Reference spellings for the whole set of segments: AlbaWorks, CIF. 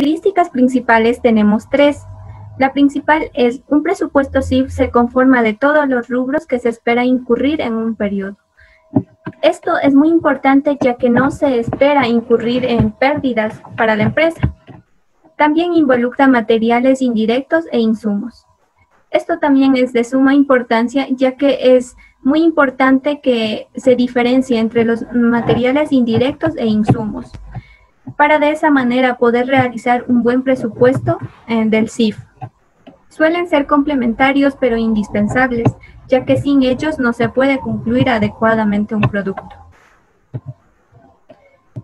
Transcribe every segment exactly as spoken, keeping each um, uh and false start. Características principales tenemos tres. La principal es, un presupuesto S I F se conforma de todos los rubros que se espera incurrir en un periodo. Esto es muy importante ya que no se espera incurrir en pérdidas para la empresa. También involucra materiales indirectos e insumos. Esto también es de suma importancia ya que es muy importante que se diferencie entre los materiales indirectos e insumos, para de esa manera poder realizar un buen presupuesto eh, del S I F. Suelen ser complementarios pero indispensables, ya que sin ellos no se puede concluir adecuadamente un producto.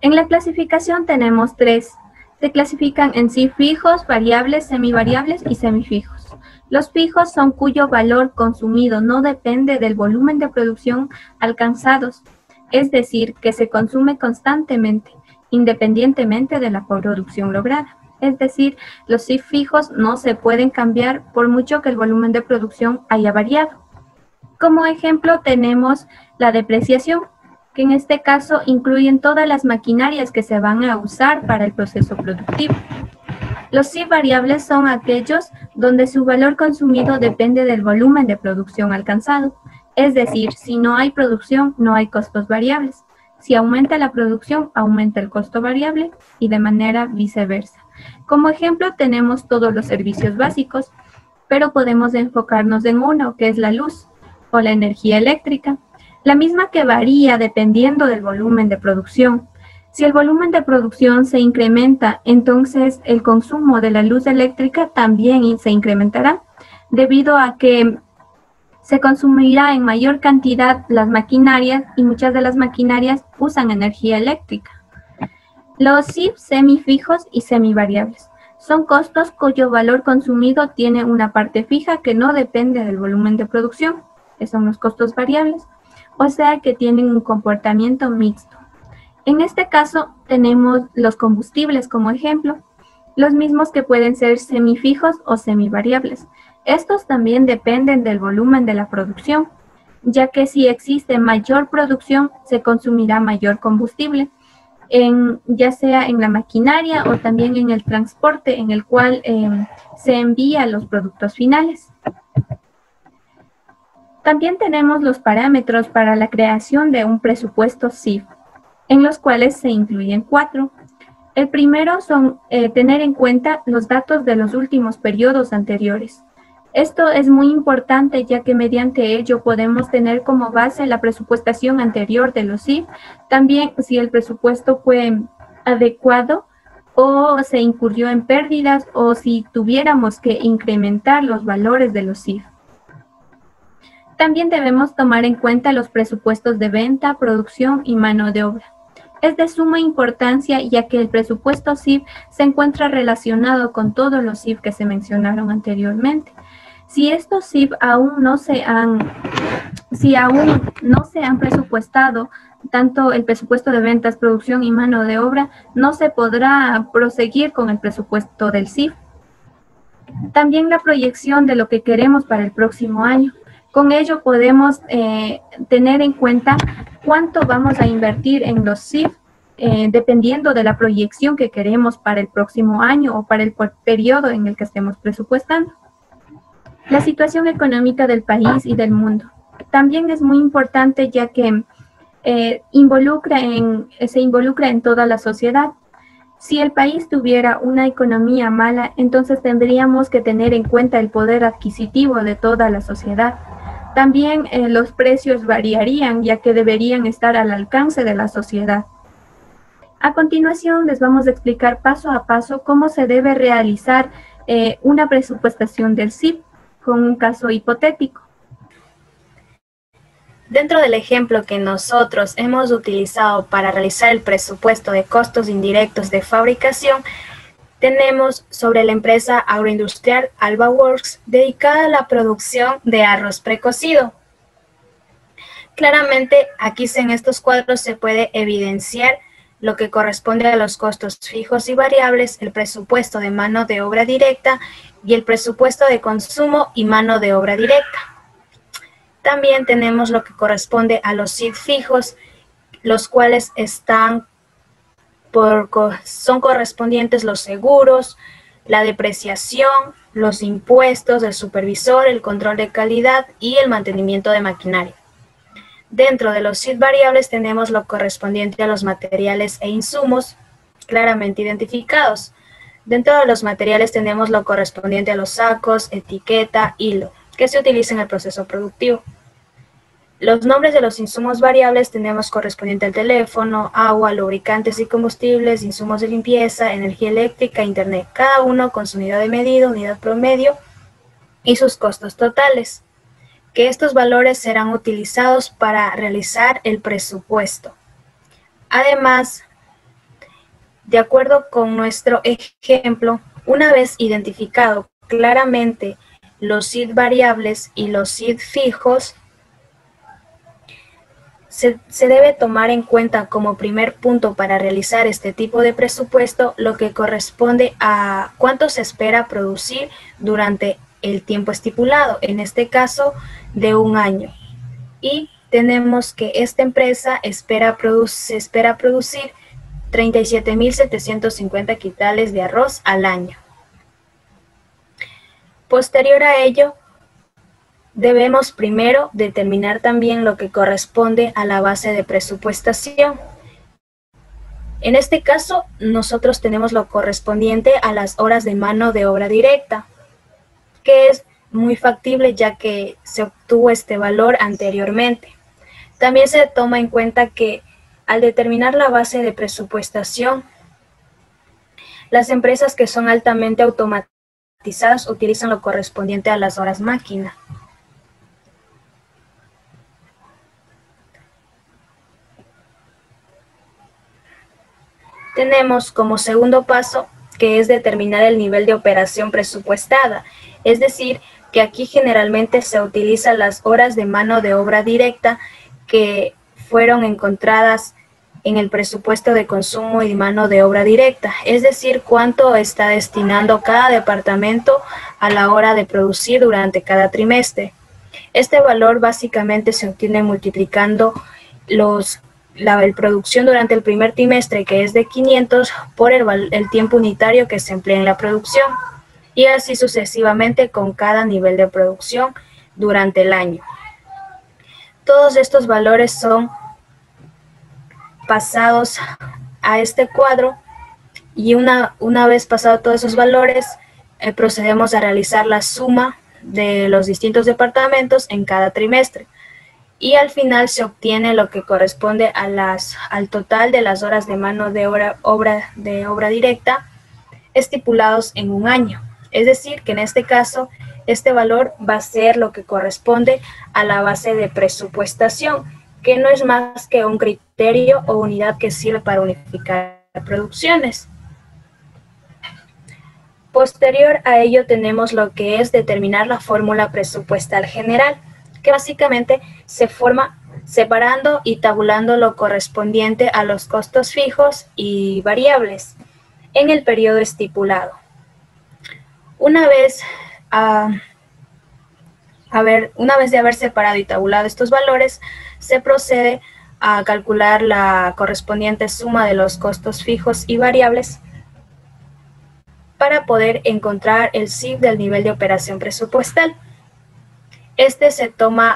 En la clasificación tenemos tres. Se clasifican en S I F fijos, variables, semivariables y semifijos. Los fijos son cuyo valor consumido no depende del volumen de producción alcanzados, es decir, que se consume constantemente, independientemente de la producción lograda. Es decir, los S I F fijos no se pueden cambiar por mucho que el volumen de producción haya variado. Como ejemplo tenemos la depreciación, que en este caso incluyen todas las maquinarias que se van a usar para el proceso productivo. Los S I F variables son aquellos donde su valor consumido depende del volumen de producción alcanzado. Es decir, si no hay producción, no hay costos variables. Si aumenta la producción, aumenta el costo variable y de manera viceversa. Como ejemplo tenemos todos los servicios básicos, pero podemos enfocarnos en uno, que es la luz o la energía eléctrica, la misma que varía dependiendo del volumen de producción. Si el volumen de producción se incrementa, entonces el consumo de la luz eléctrica también se incrementará, debido a que se consumirá en mayor cantidad las maquinarias y muchas de las maquinarias usan energía eléctrica. Los S I F semifijos y semivariables son costos cuyo valor consumido tiene una parte fija que no depende del volumen de producción, que son los costos variables, o sea que tienen un comportamiento mixto. En este caso tenemos los combustibles como ejemplo, los mismos que pueden ser semifijos o semivariables. Estos también dependen del volumen de la producción, ya que si existe mayor producción se consumirá mayor combustible, en, ya sea en la maquinaria o también en el transporte en el cual eh, se envían los productos finales. También tenemos los parámetros para la creación de un presupuesto S I F, en los cuales se incluyen cuatro. El primero son eh, tener en cuenta los datos de los últimos periodos anteriores. Esto es muy importante ya que mediante ello podemos tener como base la presupuestación anterior de los S I F, también si el presupuesto fue adecuado o se incurrió en pérdidas o si tuviéramos que incrementar los valores de los S I F. También debemos tomar en cuenta los presupuestos de venta, producción y mano de obra. Es de suma importancia ya que el presupuesto S I F se encuentra relacionado con todos los S I F que se mencionaron anteriormente. Si estos S I F aún no se han, si aún no se han presupuestado, tanto el presupuesto de ventas, producción y mano de obra, no se podrá proseguir con el presupuesto del S I F. También la proyección de lo que queremos para el próximo año. Con ello podemos eh, tener en cuenta cuánto vamos a invertir en los S I F, eh, dependiendo de la proyección que queremos para el próximo año o para el periodo en el que estemos presupuestando. La situación económica del país y del mundo también es muy importante ya que eh, involucra en, se involucra en toda la sociedad. Si el país tuviera una economía mala, entonces tendríamos que tener en cuenta el poder adquisitivo de toda la sociedad. También eh, los precios variarían ya que deberían estar al alcance de la sociedad. A continuación les vamos a explicar paso a paso cómo se debe realizar eh, una presupuestación del S I F. Con un caso hipotético. Dentro del ejemplo que nosotros hemos utilizado para realizar el presupuesto de costos indirectos de fabricación, tenemos sobre la empresa agroindustrial AlbaWorks dedicada a la producción de arroz precocido. Claramente aquí en estos cuadros se puede evidenciar lo que corresponde a los costos fijos y variables, el presupuesto de mano de obra directa y el presupuesto de consumo y mano de obra directa. También tenemos lo que corresponde a los S I F fijos, los cuales están por, son correspondientes los seguros, la depreciación, los impuestos, el supervisor, el control de calidad y el mantenimiento de maquinaria. Dentro de los S I D variables tenemos lo correspondiente a los materiales e insumos claramente identificados. Dentro de los materiales tenemos lo correspondiente a los sacos, etiqueta, hilo, que se utiliza en el proceso productivo. Los nombres de los insumos variables tenemos correspondiente al teléfono, agua, lubricantes y combustibles, insumos de limpieza, energía eléctrica, internet, cada uno con su unidad de medida, unidad promedio y sus costos totales, que estos valores serán utilizados para realizar el presupuesto. Además, de acuerdo con nuestro ejemplo, una vez identificado claramente los S I D variables y los S I D fijos, Se, se debe tomar en cuenta como primer punto para realizar este tipo de presupuesto lo que corresponde a cuánto se espera producir durante el tiempo estipulado, en este caso de un año. Y tenemos que esta empresa espera produ- se espera producir treinta y siete mil setecientos cincuenta quintales de arroz al año. Posterior a ello, debemos primero determinar también lo que corresponde a la base de presupuestación. En este caso, nosotros tenemos lo correspondiente a las horas de mano de obra directa, que es muy factible ya que se obtuvo este valor anteriormente. También se toma en cuenta que al determinar la base de presupuestación, las empresas que son altamente automatizadas utilizan lo correspondiente a las horas máquina. Tenemos como segundo paso que es determinar el nivel de operación presupuestada, es decir, que aquí generalmente se utilizan las horas de mano de obra directa que fueron encontradas en el presupuesto de consumo y mano de obra directa, es decir, cuánto está destinando cada departamento a la hora de producir durante cada trimestre. Este valor básicamente se obtiene multiplicando los La producción durante el primer trimestre, que es de quinientos, por el, el tiempo unitario que se emplea en la producción, y así sucesivamente con cada nivel de producción durante el año. Todos estos valores son pasados a este cuadro, y una, una vez pasados todos esos valores, eh, procedemos a realizar la suma de los distintos departamentos en cada trimestre. Y al final se obtiene lo que corresponde a las, al total de las horas de mano de obra, obra, de obra directa estipulados en un año. Es decir, que en este caso, este valor va a ser lo que corresponde a la base de presupuestación, que no es más que un criterio o unidad que sirve para unificar producciones. Posterior a ello tenemos lo que es determinar la fórmula presupuestal general, que básicamente se forma separando y tabulando lo correspondiente a los costos fijos y variables en el periodo estipulado. Una vez, uh, haber, una vez de haber separado y tabulado estos valores, se procede a calcular la correspondiente suma de los costos fijos y variables para poder encontrar el S I B del nivel de operación presupuestal. Este se toma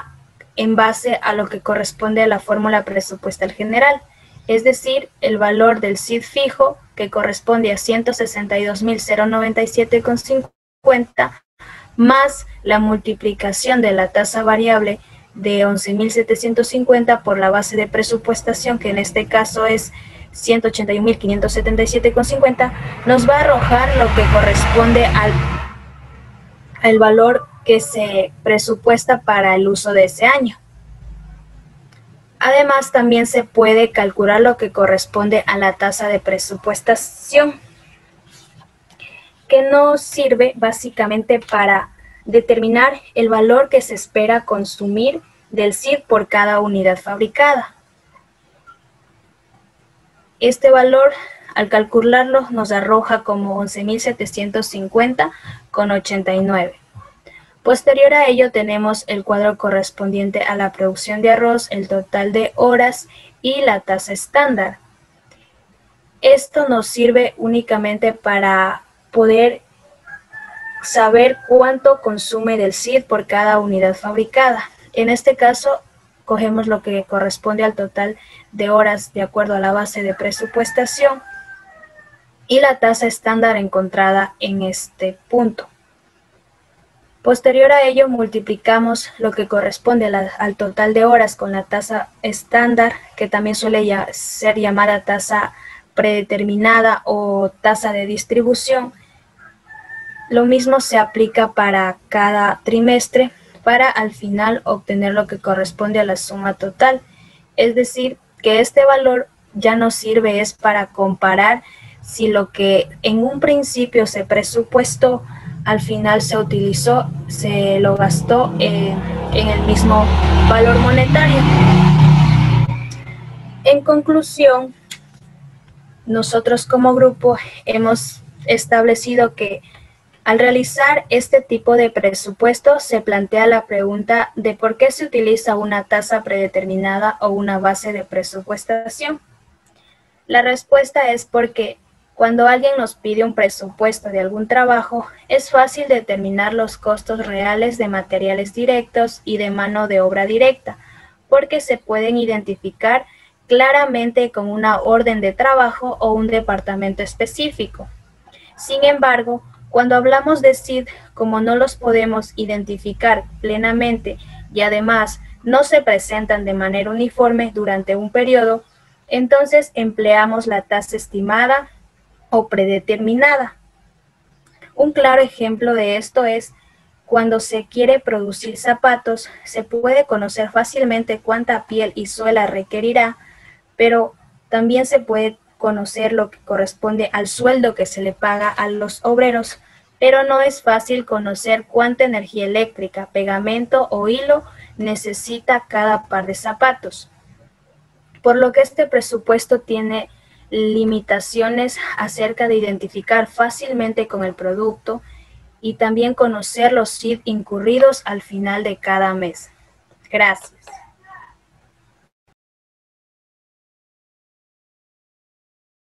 en base a lo que corresponde a la fórmula presupuestal general, es decir, el valor del S I D fijo, que corresponde a ciento sesenta y dos mil noventa y siete coma cincuenta, más la multiplicación de la tasa variable de once mil setecientos cincuenta por la base de presupuestación, que en este caso es ciento ochenta y un mil quinientos setenta y siete coma cincuenta, nos va a arrojar lo que corresponde al, al valor que se presupuesta para el uso de ese año. Además, también se puede calcular lo que corresponde a la tasa de presupuestación, que nos sirve básicamente para determinar el valor que se espera consumir del S I D por cada unidad fabricada. Este valor, al calcularlo, nos arroja como once mil setecientos cincuenta coma ochenta y nueve. Posterior a ello tenemos el cuadro correspondiente a la producción de arroz, el total de horas y la tasa estándar. Esto nos sirve únicamente para poder saber cuánto consume del C I D por cada unidad fabricada. En este caso, cogemos lo que corresponde al total de horas de acuerdo a la base de presupuestación y la tasa estándar encontrada en este punto. Posterior a ello, multiplicamos lo que corresponde a la, al total de horas con la tasa estándar, que también suele ya ser llamada tasa predeterminada o tasa de distribución. Lo mismo se aplica para cada trimestre para al final obtener lo que corresponde a la suma total. Es decir, que este valor ya nos sirve es para comparar si lo que en un principio se presupuestó al final se utilizó, se lo gastó eh, en el mismo valor monetario. En conclusión, nosotros como grupo hemos establecido que al realizar este tipo de presupuesto se plantea la pregunta de por qué se utiliza una tasa predeterminada o una base de presupuestación. La respuesta es porque cuando alguien nos pide un presupuesto de algún trabajo, es fácil determinar los costos reales de materiales directos y de mano de obra directa, porque se pueden identificar claramente con una orden de trabajo o un departamento específico. Sin embargo, cuando hablamos de C I D, como no los podemos identificar plenamente y además no se presentan de manera uniforme durante un periodo, entonces empleamos la tasa estimada o predeterminada. Un claro ejemplo de esto es cuando se quiere producir zapatos, se puede conocer fácilmente cuánta piel y suela requerirá, pero también se puede conocer lo que corresponde al sueldo que se le paga a los obreros, pero no es fácil conocer cuánta energía eléctrica, pegamento o hilo necesita cada par de zapatos. Por lo que este presupuesto tiene limitaciones acerca de identificar fácilmente con el producto y también conocer los C I D incurridos al final de cada mes. Gracias.